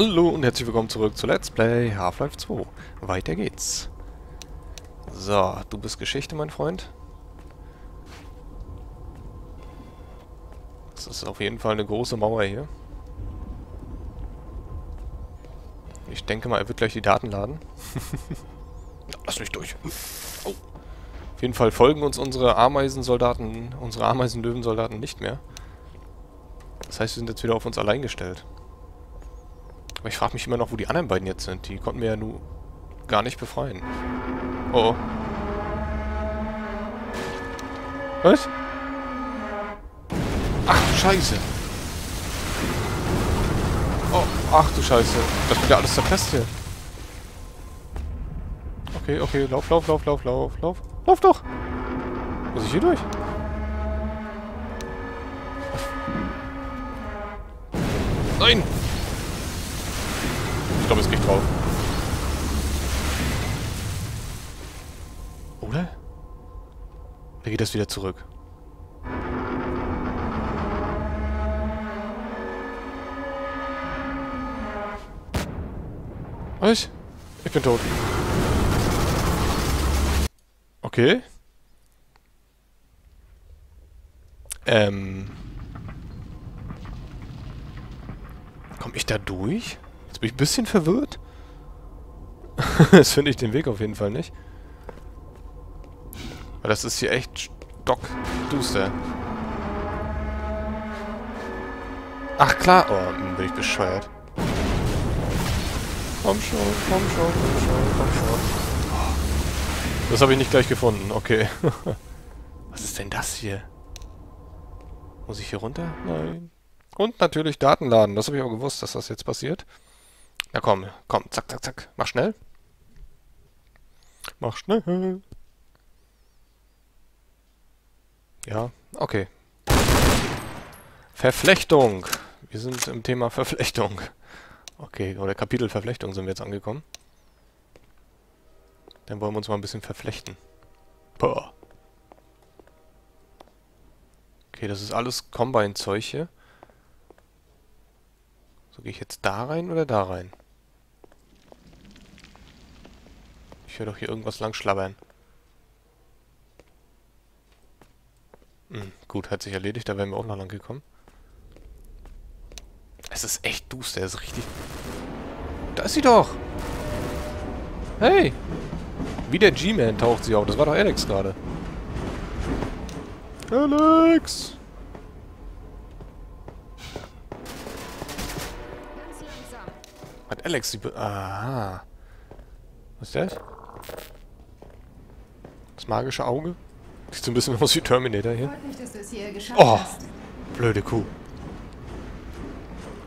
Hallo und herzlich willkommen zurück zu Let's Play Half-Life 2. Weiter geht's. So, du bist Geschichte, mein Freund. Das ist auf jeden Fall eine große Mauer hier. Ich denke mal, er wird gleich die Daten laden. Lass mich durch. Oh. Auf jeden Fall folgen uns unsere Ameisensoldaten, unsere Ameisenlöwensoldaten nicht mehr. Das heißt, wir sind jetzt wieder auf uns allein gestellt. Aber ich frage mich immer noch, wo die anderen beiden jetzt sind. Die konnten wir ja nun gar nicht befreien. Oh. Was? Ach du Scheiße. Oh, ach du Scheiße. Das wird ja alles zerfetzt hier. Okay, lauf. Lauf doch! Muss ich hier durch? Nein! Ich glaube, es geht drauf. Oder? Da geht das wieder zurück. Was? Ich bin tot. Okay. Komme ich da durch? Jetzt bin ich ein bisschen verwirrt. Jetzt finde ich den Weg auf jeden Fall nicht. Weil das ist hier echt stockduster. Ach klar. Oh, bin ich bescheuert. Komm schon. Das habe ich nicht gleich gefunden, okay. Was ist denn das hier? Muss ich hier runter? Nein. Und natürlich Daten laden. Das habe ich auch gewusst, dass das jetzt passiert. Na komm, zack. Mach schnell. Ja, okay. Verflechtung. Wir sind im Thema Verflechtung. Okay, oder Kapitel Verflechtung sind wir jetzt angekommen. Dann wollen wir uns mal ein bisschen verflechten. Boah. Okay, das ist alles Combine-Zeug hier. So, gehe ich jetzt da rein oder da rein? Ich höre doch hier irgendwas lang schlabbern. Gut, hat sich erledigt. Da wären wir auch noch lang gekommen. Es ist echt duster. Es ist richtig... Da ist sie doch! Hey! Wie der G-Man taucht sie auf. Das war doch Alex gerade. Alex! Hat Alex die... Aha. Was ist das? Das magische Auge? Sieht so ein bisschen aus wie Terminator hier. Oh! Blöde Kuh.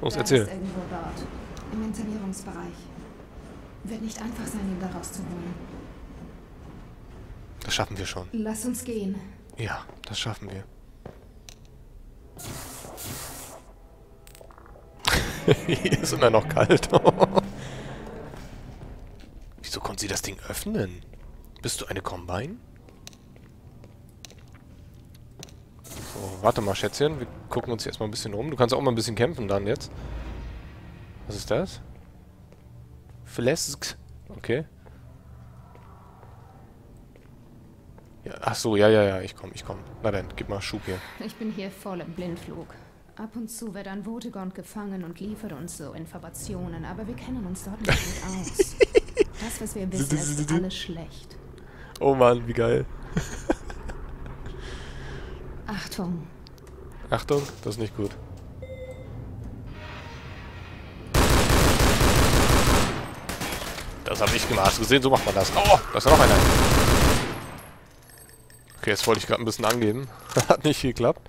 Los, erzähl. Im Internierungsbereich. Wird nicht einfach sein, ihn da rauszuholen. Das schaffen wir schon. Lass uns gehen. Ja, das schaffen wir. Hier ist immer noch kalt. Wieso konnte sie das Ding öffnen? Bist du eine Combine? So, warte mal, Schätzchen. Wir gucken uns jetzt mal ein bisschen rum. Du kannst auch mal ein bisschen kämpfen dann jetzt. Was ist das? Flesk. Okay. Ja, ach so, ja, ich komm. Na dann, gib mal Schub hier. Ich bin hier voll im Blindflug. Ab und zu wird ein Votegond gefangen und liefert uns so Informationen, aber wir kennen uns dort nicht gut aus. Das, was wir wissen, ist alles schlecht. Oh Mann, wie geil. Achtung. Achtung, das ist nicht gut. Das habe ich gemacht. Hast du gesehen? So macht man das. Oh, da ist noch einer. Okay, jetzt wollte ich gerade ein bisschen angeben. Hat nicht geklappt.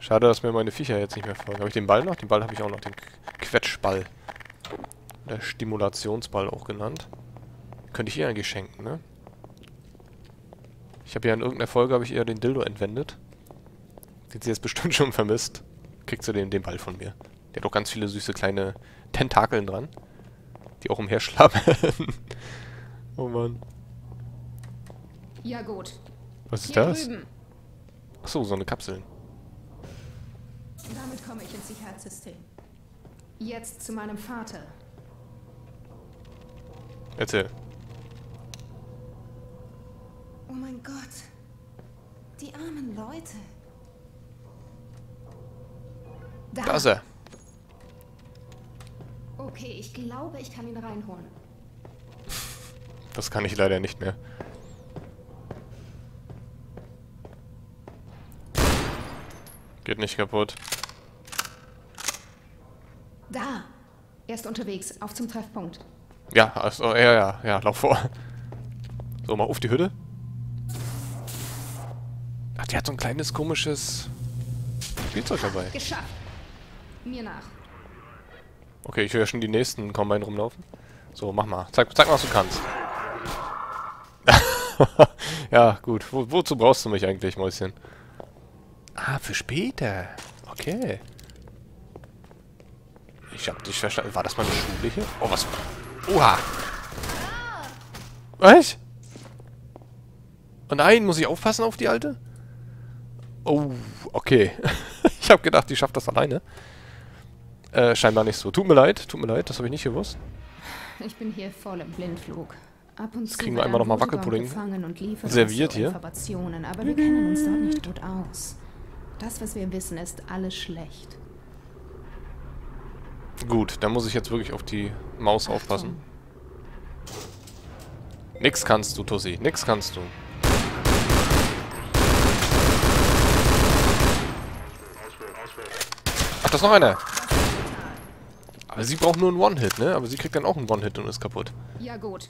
Schade, dass mir meine Viecher jetzt nicht mehr folgen. Habe ich den Ball noch? Den Ball habe ich auch noch. Den Quetschball. Oder Stimulationsball auch genannt. Könnte ich ihr eigentlich schenken, ne? Ich habe ja in irgendeiner Folge habe ich ihr den Dildo entwendet. Den sie jetzt bestimmt schon vermisst. Kriegt sie den Ball von mir. Der hat doch ganz viele süße kleine Tentakeln dran. Die auch umherschlappen. Oh Mann. Ja gut. Was ist das? Achso, so eine Kapsel. Damit komme ich ins Sicherheitssystem. Jetzt zu meinem Vater. Erzähl. Oh mein Gott. Die armen Leute. Da ist er. Okay, ich glaube, ich kann ihn reinholen. Das kann ich leider nicht mehr. Geht nicht kaputt. Da! Er ist unterwegs, auf zum Treffpunkt. Ja, also, ja, lauf vor. So, mal auf die Hütte. Ach, der hat so ein kleines komisches Spielzeug dabei. Geschafft. Mir nach. Okay, ich höre schon die nächsten Combine rumlaufen. So, mach mal. Zeig mal, was du kannst. Ja, gut. Wozu brauchst du mich eigentlich, Mäuschen? Ah, für später. Okay. Ich hab dich verstanden. War das meine Schule hier? Oh, was? Oha! Was? Oh nein, muss ich aufpassen auf die Alte? Oh, okay. Ich hab gedacht, die schafft das alleine. Scheinbar nicht so. Tut mir leid, das habe ich nicht gewusst. Ich bin hier voll im Blindflug. Ab und zu kriegen wir einmal nochmal Wackelpudding serviert hier. Aber wir kennen uns dort nicht gut aus. Das, was wir wissen, ist alles schlecht. Gut, dann muss ich jetzt wirklich auf die Maus Achtung. Aufpassen. Nix kannst du, Tussi. Nix kannst du. Ach, da ist noch einer. Aber sie braucht nur einen One-Hit, ne? Aber sie kriegt dann auch einen One-Hit und ist kaputt. Ja, gut.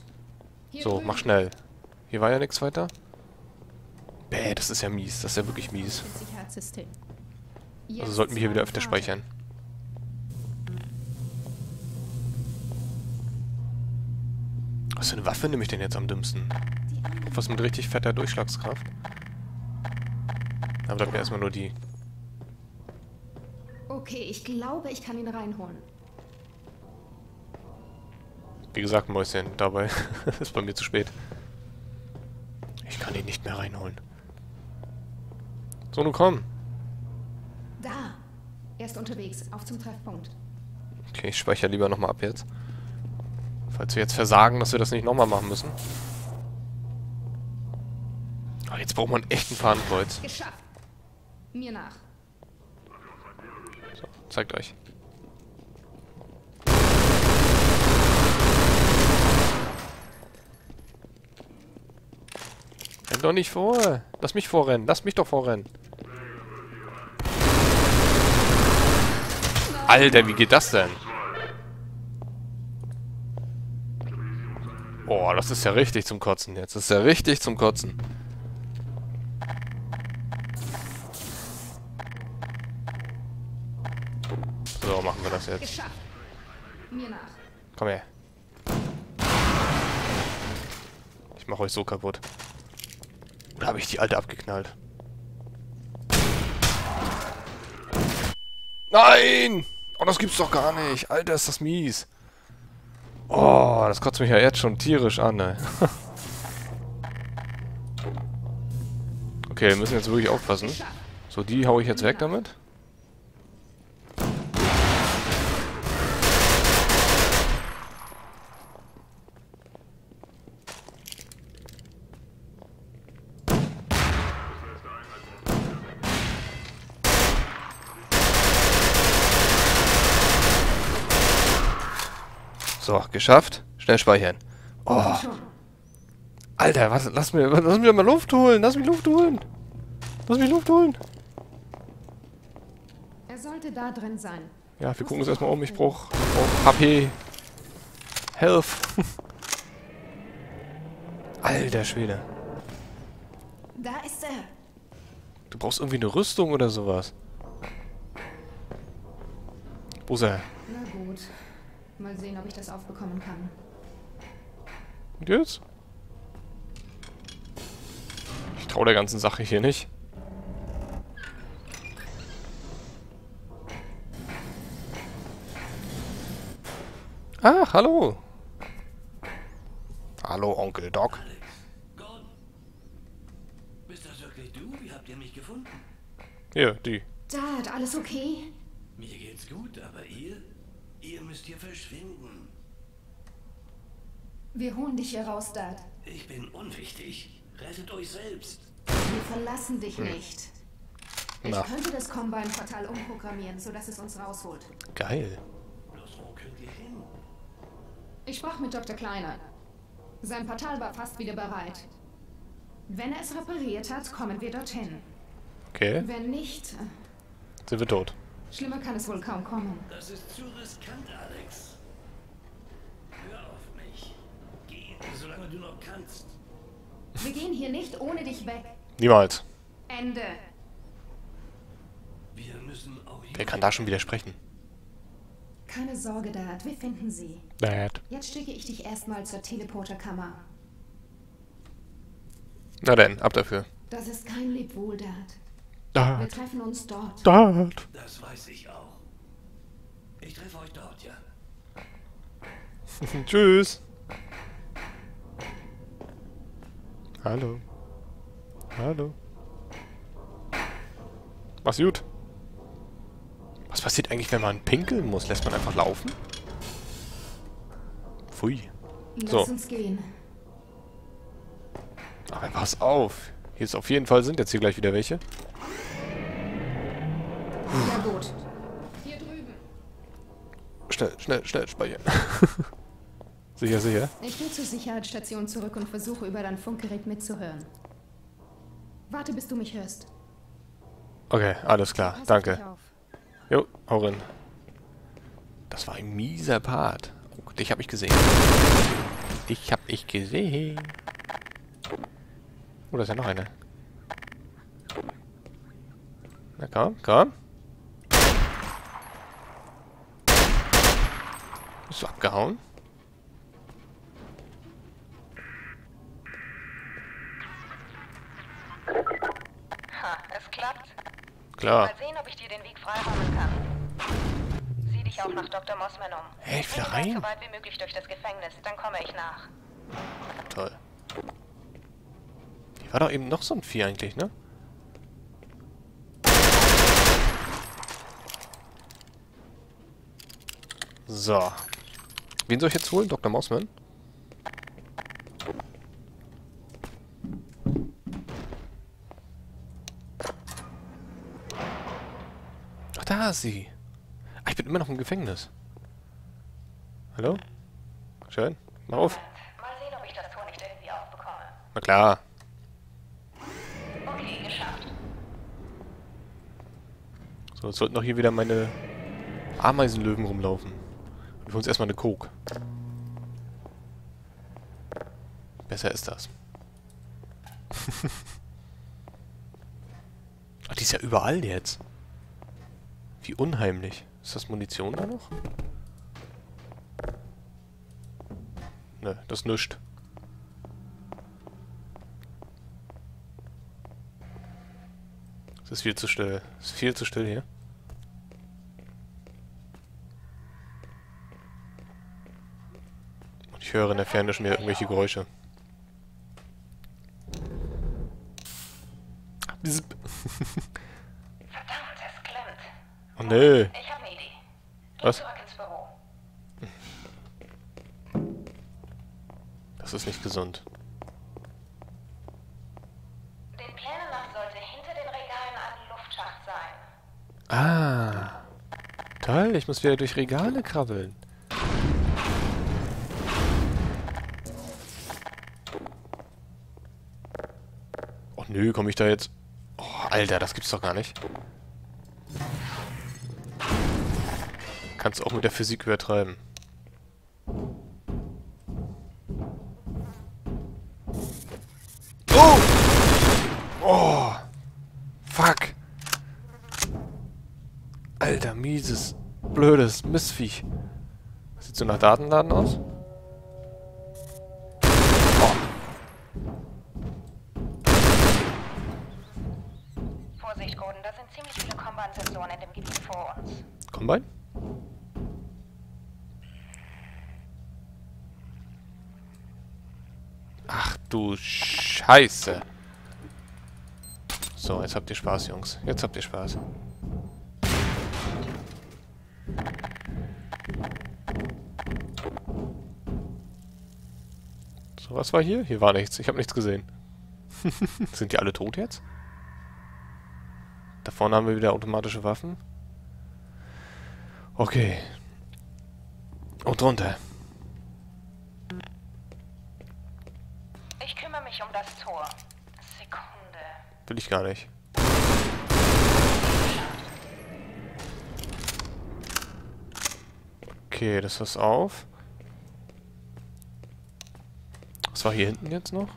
So, mach schnell. Hier war ja nichts weiter. Bäh, das ist ja mies. Das ist ja wirklich mies. Also sollten wir hier wieder öfter speichern. Was für eine Waffe nehme ich denn jetzt am dümmsten? Was mit richtig fetter Durchschlagskraft. Da bleibt mir erstmal nur die. Okay, ich glaube, ich kann ihn reinholen. Wie gesagt, Mäuschen, dabei ist bei mir zu spät. Ich kann ihn nicht mehr reinholen. So, nun komm. Da. Er ist unterwegs, auf zum Treffpunkt. Okay, ich speichere lieber nochmal ab jetzt. Falls wir jetzt versagen, dass wir das nicht nochmal machen müssen. Aber jetzt braucht man echt ein Fadenkreuz. Geschafft. Mir nach. So, zeigt euch. Renn doch nicht vor. Lass mich vorrennen. Lass mich doch vorrennen. Alter, wie geht das denn? Oh, das ist ja richtig zum Kotzen jetzt. Das ist ja richtig zum Kotzen. So, machen wir das jetzt. Komm her. Ich mach euch so kaputt. Oder habe ich die Alte abgeknallt? Nein! Oh, das gibt's doch gar nicht. Alter, ist das mies. Oh, das kotzt mich ja jetzt schon tierisch an, ne? Okay, wir müssen jetzt wirklich aufpassen. So, die hau ich jetzt weg damit. So, geschafft. Schnell speichern. Oh. Alter, was? Lass mich mal Luft holen. Lass mich Luft holen. Er sollte da drin sein. Ja, wir gucken uns erstmal um. Ich brauche HP. Health. Alter Schwede. Da ist er. Du brauchst irgendwie eine Rüstung oder sowas. Wo ist er? Na gut. Mal sehen, ob ich das aufbekommen kann. Und jetzt? Ich traue der ganzen Sache hier nicht. Ach, hallo. Hallo, Onkel Doc. Alex, Gordon. Bist das wirklich du? Wie habt ihr mich gefunden? Ja, die. Dad, alles okay? Mir geht's gut, aber ihr? Ihr müsst hier verschwinden. Wir holen dich hier raus, Dad. Ich bin unwichtig. Rettet euch selbst. Wir verlassen dich nicht. Ich könnte das Combine-Portal umprogrammieren, sodass es uns rausholt. Geil. Bloß wo könnt ihr hin? Ich sprach mit Dr. Kleiner. Sein Portal war fast wieder bereit. Wenn er es repariert hat, kommen wir dorthin. Okay. Wenn nicht... sind wir tot. Schlimmer kann es wohl kaum kommen. Das ist zu riskant, Alex. Hör auf mich. Geh, solange du noch kannst. Wir gehen hier nicht ohne dich weg. Niemals. Ende. Wir müssen auch hier. Wer kann da schon wieder sprechen? Keine Sorge, Dad. Wir finden sie. Dad. Jetzt schicke ich dich erstmal zur Teleporterkammer. Na denn, ab dafür. Das ist kein Lebwohl, Dad. Dad. Wir treffen uns dort. Dad. Das weiß ich auch. Ich treffe euch dort, ja. Tschüss. Hallo. Hallo. Mach's gut. Was passiert eigentlich, wenn man pinkeln muss? Lässt man einfach laufen? Pfui. So. Lass uns gehen. Aber pass auf. Hier ist auf jeden Fall, sind jetzt hier gleich wieder welche. Ja gut. Hier drüben. Schnell speichern. Sicher, sicher. Ich gehe zur Sicherheitsstation zurück und versuche über dein Funkgerät mitzuhören. Warte, bis du mich hörst. Okay, alles klar. Danke. Jo, hau rein. Das war ein mieser Part. Oh Gott, dich hab ich gesehen. Dich hab ich gesehen. Oh, da ist ja noch eine. Na komm, komm. Bist du abgehauen? Ha, es klappt. Klar. Mal sehen, ob ich dir den Weg freiräumen kann. Sieh dich auch nach Dr. Mossman um. Hey, ich will rein. Ich bin so weit wie möglich durch das Gefängnis, dann komme ich nach. Toll. Hier war doch eben noch so ein Vieh eigentlich, ne? So. Wen soll ich jetzt holen? Dr. Mossman? Ach, da ist sie. Ah, ich bin immer noch im Gefängnis. Hallo? Schön. Mach auf. Mal sehen, ob ich das Tor nicht irgendwie aufbekomme. Na klar. Okay, geschafft. So, jetzt sollten doch hier wieder meine Ameisenlöwen rumlaufen. Wir holen uns erstmal eine Coke. Besser ist das. Ach, die ist ja überall jetzt. Wie unheimlich. Ist das Munition da noch? Ne, das ist nichts. Es ist viel zu still. Es ist viel zu still hier. Ich höre in der Ferne schon wieder irgendwelche Geräusche. Verdammt, es klemmt. Oh nö. Ich hab eine Idee. Was? Das ist nicht gesund. Den Plänen nach sollte hinter den Regalen ein Luftschacht sein. Ah. Toll, ich muss wieder durch Regale krabbeln. Nö, komme ich da jetzt... Oh, Alter, das gibt's doch gar nicht. Kannst du auch mit der Physik übertreiben. Oh! Oh! Fuck! Alter, mieses, blödes Mistviech. Sieht so nach Datenladen aus? Combine? Ach du Scheiße. So, jetzt habt ihr Spaß, Jungs. Jetzt habt ihr Spaß. Und was war hier? Hier war nichts. Ich habe nichts gesehen. Sind die alle tot jetzt? Da vorne haben wir wieder automatische Waffen. Okay. Und runter. Ich kümmere mich um das Tor. Sekunde. Will ich gar nicht. Okay, das ist auf. Was war hier hinten jetzt noch?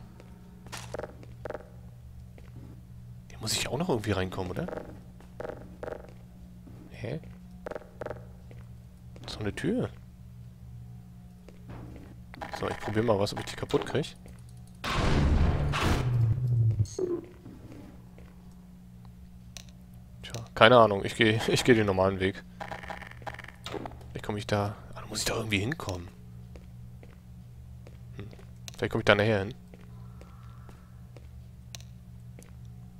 Hier muss ich auch noch irgendwie reinkommen, oder? Hä? Das ist doch eine Tür. So, ich probiere mal was, ob ich die kaputt kriege. Tja, keine Ahnung. Ich geh den normalen Weg. Vielleicht komme ich da... Ah, da muss ich da irgendwie hinkommen. Vielleicht komme ich da nachher hin.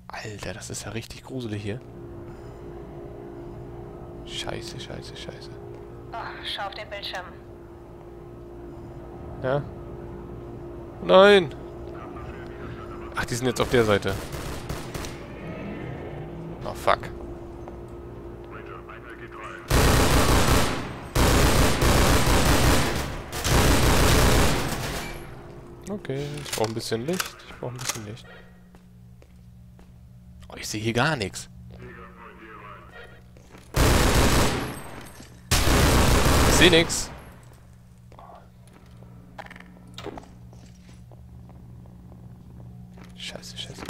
Alter, das ist ja richtig gruselig hier. Scheiße, scheiße, scheiße. Oh, schau auf den Bildschirm. Ja? Nein! Ach, die sind jetzt auf der Seite. Oh, fuck. Okay, ich brauche ein bisschen Licht. Ich brauche ein bisschen Licht. Oh, ich sehe hier gar nichts. Ich sehe nichts. Scheiße, scheiße.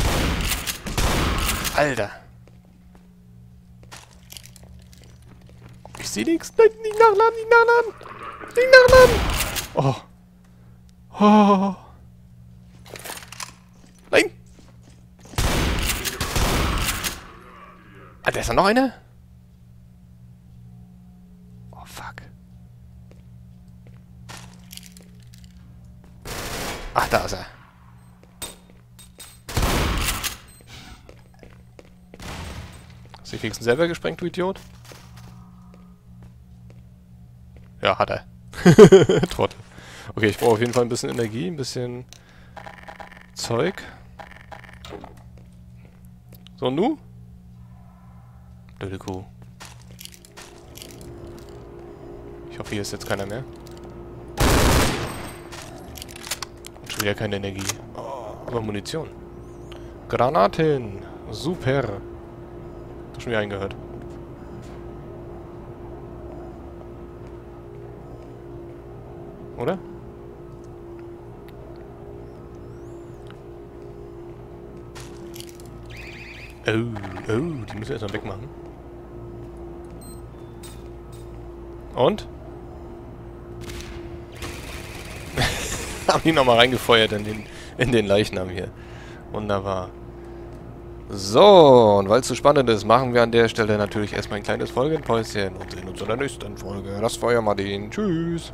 Alter. Ich sehe nichts. Nein, nicht nachladen, nicht nachladen. Nicht nachladen. Oh. Oh. Da ist da noch eine? Oh, fuck. Ach, da ist er. Hast du den Keksen selber gesprengt, du Idiot? Ja, hat er. Trottel. Okay, ich brauche auf jeden Fall ein bisschen Energie, ein bisschen Zeug. So, und nu? Blöde Kuh. Ich hoffe, hier ist jetzt keiner mehr. Und schon wieder keine Energie. Oh, aber Munition. Granaten. Super. Hab schon wieder eingehört. Oder? Oh, oh, die müssen wir erstmal wegmachen. Und? Haben die nochmal reingefeuert in den Leichnam hier. Wunderbar. So, und weil es so spannend ist, machen wir an der Stelle natürlich erstmal ein kleines Folgenpäuschen und sehen uns in der nächsten Folge. Das war ja Martin. Tschüss.